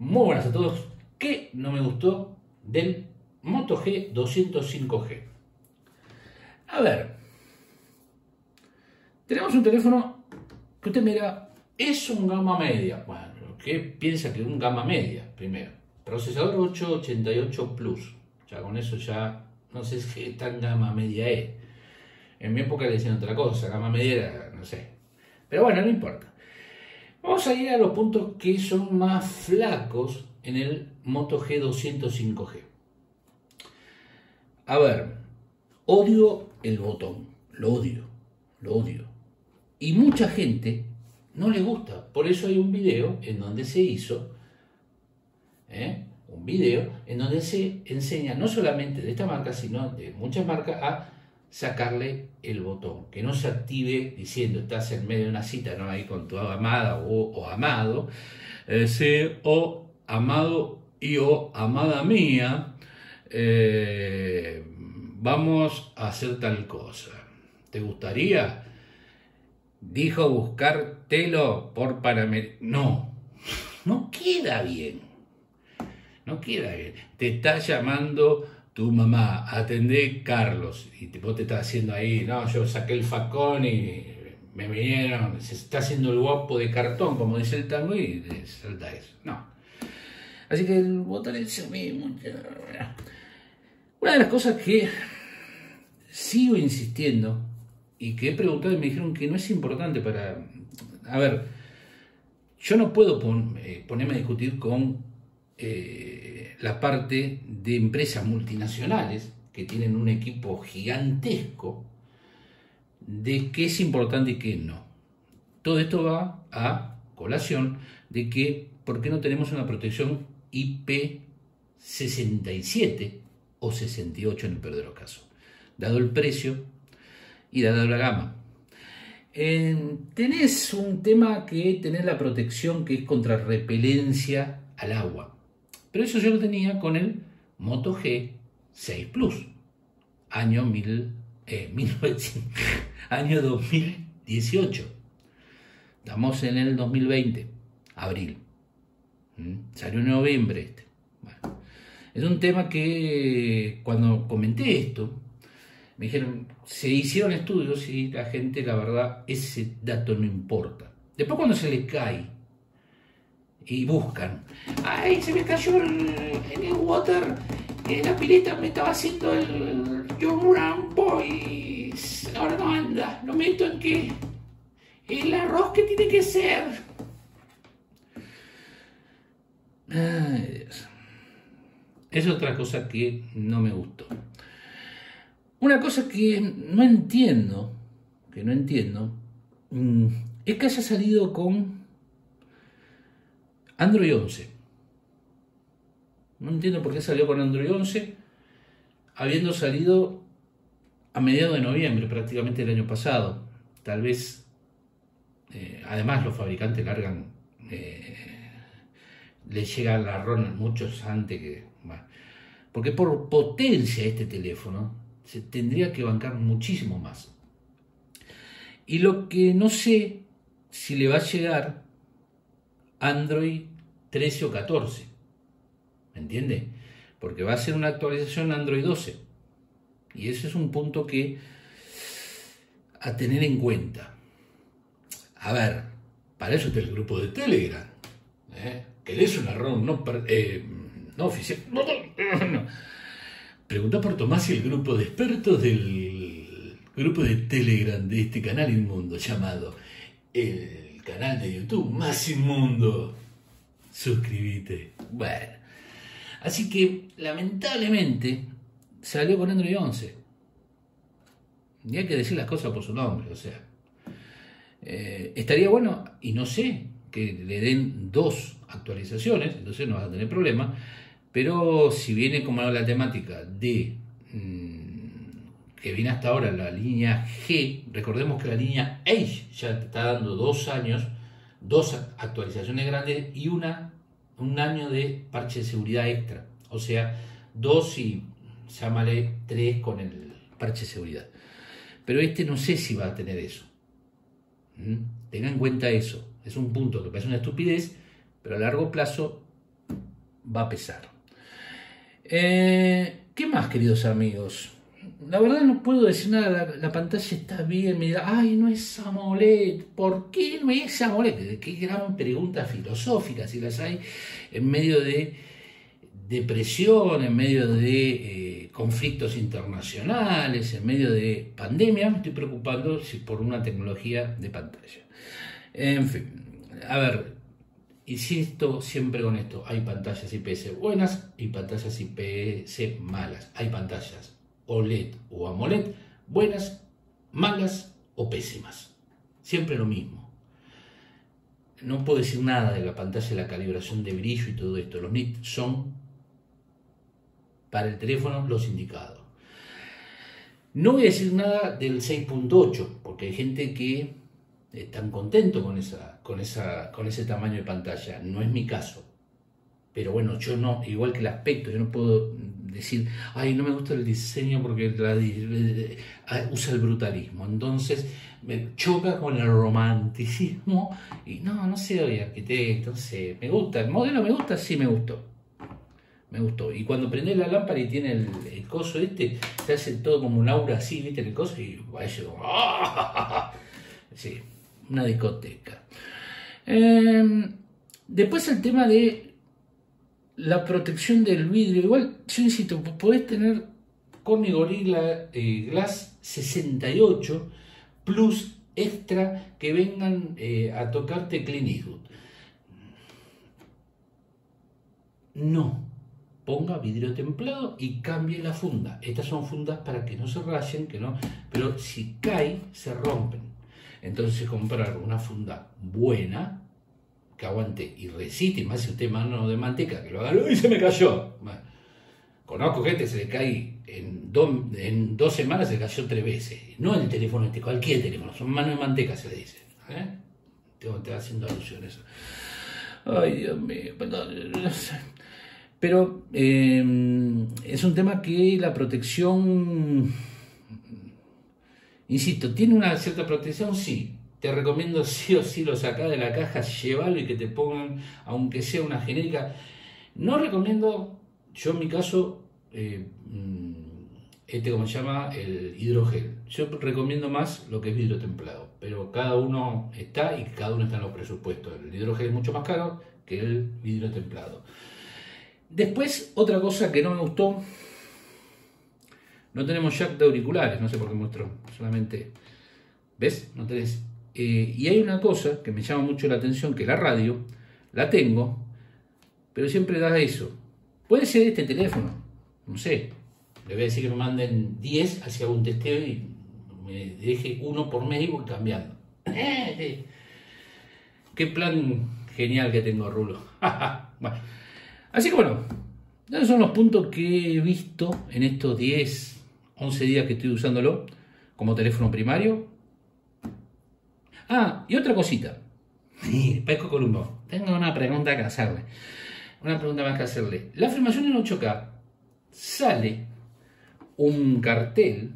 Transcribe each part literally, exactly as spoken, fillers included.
Muy buenas a todos. ¿Qué no me gustó del Moto G doscientos cinco G? A ver, tenemos un teléfono que usted mira, es un gama media. Bueno, ¿qué piensa que es un gama media? Primero, procesador ocho ochenta y ocho Plus. Ya con eso ya no sé si es tan gama media es. En mi época le decían otra cosa, gama media era, no sé. Pero bueno, no importa. Vamos a ir a los puntos que son más flacos en el Moto G doscientos cinco G. A ver, odio el botón, lo odio, lo odio. Y mucha gente no le gusta, por eso hay un video en donde se hizo, ¿eh? un video en donde se enseña no solamente de esta marca, sino de muchas marcas a sacarle el botón, que no se active diciendo estás en medio de una cita, no, ahí con tu amada o, o amado, eh, sí, o amado y o amada mía, eh, vamos a hacer tal cosa, ¿te gustaría? Dijo buscártelo por Panamericano. No, no queda bien, no queda bien, te está llamando tu mamá, atendé Carlos, y vos te estás haciendo ahí, no, yo saqué el facón y me vinieron, se está haciendo el guapo de cartón, como dice el tango, y salta eso, no. Así que el botón es eso mismo. Una de las cosas que sigo insistiendo, y que he preguntado y me dijeron que no es importante para... A ver, yo no puedo pon, eh, ponerme a discutir con... Eh, la parte de empresas multinacionales que tienen un equipo gigantesco de qué es importante y qué no. Todo esto va a colación de que por qué no tenemos una protección I P sesenta y siete o sesenta y ocho en el peor de los casos, dado el precio y dado la gama. Eh, tenés un tema que tener la protección que es contra repelencia al agua. Pero eso yo lo tenía con el Moto G seis Plus, año, mil, eh, mil novecientos, año dos mil dieciocho. Estamos en el dos mil veinte, abril. ¿Mm? Salió en noviembre este. Bueno, es un tema que cuando comenté esto, me dijeron, se hicieron estudios y la gente, la verdad, ese dato no importa. Después cuando se le cae, y buscan, ay, se me cayó el, en el water, en la pileta me estaba haciendo el yogur rambo y ahora no anda, lo meto en que el arroz que tiene que ser. Ay, Dios. Es otra cosa que no me gustó. Una cosa que no entiendo, que no entiendo, es que haya salido con Android once. No entiendo por qué salió con Android once, habiendo salido a mediados de noviembre, prácticamente del año pasado. Tal vez, eh, además los fabricantes largan, eh, les llega la ROM muchos antes que... Bueno, porque por potencia este teléfono se tendría que bancar muchísimo más. Y lo que no sé si le va a llegar... Android trece o catorce, ¿me entiende? Porque va a ser una actualización Android doce y ese es un punto que a tener en cuenta. A ver, para eso está el grupo de Telegram, ¿eh? que le es una ROM no, eh, no oficial. No, no, no. Pregunta por Tomás y el grupo de expertos del grupo de Telegram de este canal inmundo llamado el canal de YouTube más inmundo. Suscríbete. Bueno, así que lamentablemente salió con Android once y hay que decir las cosas por su nombre. O sea, eh, estaría bueno y no sé que le den dos actualizaciones, entonces no vas a tener problema, pero si viene como la temática de que viene hasta ahora la línea G, recordemos que la línea H ya te está dando dos años, dos actualizaciones grandes y una, un año de parche de seguridad extra, o sea, dos y, llámale, tres con el parche de seguridad. Pero este no sé si va a tener eso. ¿Mm? Tenga en cuenta eso, es un punto que parece una estupidez, pero a largo plazo va a pesar. Eh, ¿Qué más, queridos amigos? La verdad no puedo decir nada, la, la pantalla está bien, me dirá, ay, no es AMOLED, ¿por qué no es AMOLED? Qué gran pregunta filosófica, si las hay, en medio de depresión, en medio de eh, conflictos internacionales, en medio de pandemia, me estoy preocupando si por una tecnología de pantalla. En fin, a ver, insisto siempre con esto, hay pantallas I P S buenas y pantallas I P S malas, hay pantallas OLED o AMOLED, buenas, malas o pésimas. Siempre lo mismo. No puedo decir nada de la pantalla, la calibración de brillo y todo esto. Los nits son para el teléfono los indicados. No voy a decir nada del seis punto ocho, porque hay gente que está contento con, esa, con, esa, con ese tamaño de pantalla. No es mi caso. Pero bueno, yo no, igual que el aspecto, yo no puedo decir, ay, no me gusta el diseño porque la, usa el brutalismo, entonces me choca con el romanticismo y no, no sé, soy arquitecto, no sé, me gusta, el modelo me gusta, sí me gustó, me gustó. Y cuando prendés la lámpara y tiene el, el coso este, se hace todo como un aura así, viste el coso y ahí llegó, ¡ah! Sí, una discoteca. Eh, después el tema de la protección del vidrio, igual, yo insisto, podés tener con mi Gorilla eh, Glass sesenta y ocho Plus extra que vengan eh, a tocarte Clean Eastwood. No, ponga vidrio templado y cambie la funda. Estas son fundas para que no se rayen, que no, pero si cae, se rompen. Entonces comprar una funda buena, que aguante y resiste, y más si usted mano de manteca, que lo haga, ¡y se me cayó! Bueno, conozco gente, se le cae, en, do, en dos semanas se le cayó tres veces, no el teléfono este, cualquier teléfono, son manos de manteca se le dice, ¿eh? Te, te va haciendo alusión eso. Ay, Dios mío, perdón, no sé. Pero eh, es un tema que la protección, insisto, tiene una cierta protección, sí. Te recomiendo sí o sí lo sacá de la caja, llévalo y que te pongan, aunque sea una genérica. No recomiendo, yo en mi caso, eh, este como se llama, el hidrogel. Yo recomiendo más lo que es vidrio templado, pero cada uno está y cada uno está en los presupuestos. El hidrogel es mucho más caro que el vidrio templado. Después, otra cosa que no me gustó, no tenemos jack de auriculares, no sé por qué muestro, solamente, ¿ves? No tenés. Eh, y hay una cosa que me llama mucho la atención, que la radio, la tengo, pero siempre da eso. Puede ser este teléfono, no sé, le voy a decir que me manden diez, hacia un testeo y me deje uno por mes y voy cambiando. Qué plan genial que tengo, Rulo. Bueno, así que bueno, esos son los puntos que he visto en estos diez, once días que estoy usándolo como teléfono primario. Ah, y otra cosita. Paco Columbo, tengo una pregunta que hacerle. Una pregunta más que hacerle. La filmación en ocho K sale un cartel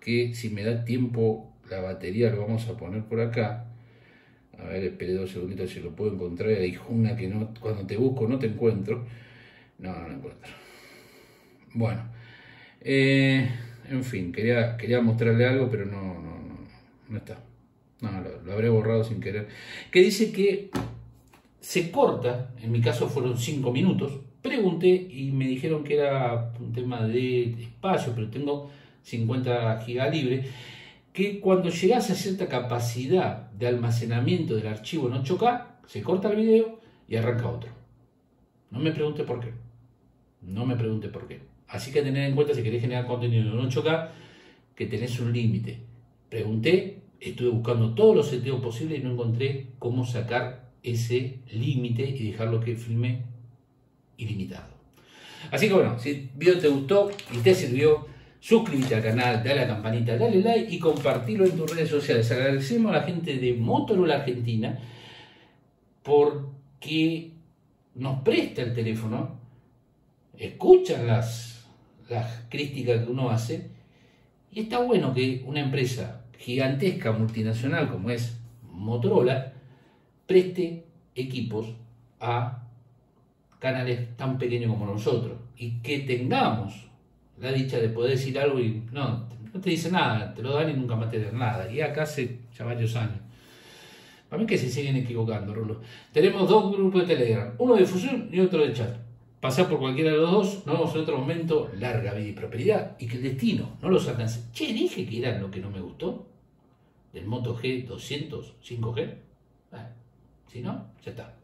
que, si me da tiempo, la batería lo vamos a poner por acá. A ver, espere dos segunditos si lo puedo encontrar. Hay una que no, cuando te busco no te encuentro. No, no lo encuentro. Bueno, eh, en fin, quería, quería mostrarle algo, pero no, no, no, no está. No, lo, lo habré borrado sin querer. Que dice que se corta, en mi caso fueron cinco minutos. Pregunté y me dijeron que era un tema de espacio, pero tengo cincuenta gigas libre. Que cuando llegas a cierta capacidad de almacenamiento del archivo en ocho K, se corta el video y arranca otro. No me pregunte por qué. No me pregunte por qué. Así que tener en cuenta, si querés generar contenido en ocho K, que tenés un límite. Pregunté. Estuve buscando todos los seteos posibles y no encontré cómo sacar ese límite y dejarlo que filme ilimitado. Así que bueno, si el video te gustó y te sirvió, suscríbete al canal, dale a la campanita, dale like y compartilo en tus redes sociales. Agradecemos a la gente de Motorola Argentina porque nos presta el teléfono, escuchan las, las críticas que uno hace y está bueno que una empresa gigantesca multinacional como es Motorola preste equipos a canales tan pequeños como nosotros, y que tengamos la dicha de poder decir algo y no, no te dice nada, te lo dan y nunca más te dan nada, y acá hace ya varios años. Para mí que se siguen equivocando, Rulo. Tenemos dos grupos de Telegram, uno de difusión y otro de chat. Pasar por cualquiera de los dos, nos vemos en otro momento. Larga vida y prosperidad, y que el destino no los alcance. Che, dije que era lo que no me gustó del Moto G doscientos cinco G. Eh, si no, ya está.